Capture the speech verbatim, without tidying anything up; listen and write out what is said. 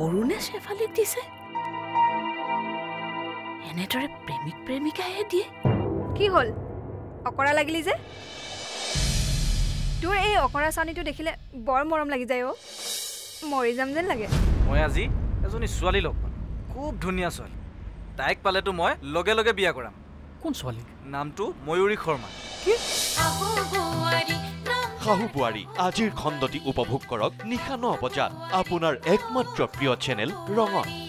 বৰুণে শেফালিক দিছে এনেটৰে প্ৰেমিক প্ৰেমিকায়ে দিয়ে কি হল অকৰা লাগিলি যে তোৰ এই অকৰা সানিটো দেখিলে বৰ মৰম লাগি যায় অ মৰি যাম যেন লাগে মই আজি এজনী ছোৱালী লগ পাম খুব ধুনীয়া ছোৱালী তাইক পালে তো মই লগে লগে বিয়া কৰাম কোন ছোৱালী নামটো ময়ুৰী খৰ্মা কি সাহু বুৱাৰী সাহু বুৱাৰী আজিৰ খণ্ডটি উপভোগ কৰক নিশা ন বজাত আপোনাৰ একমাত্ৰ প্ৰিয় চেনেল ৰঙত।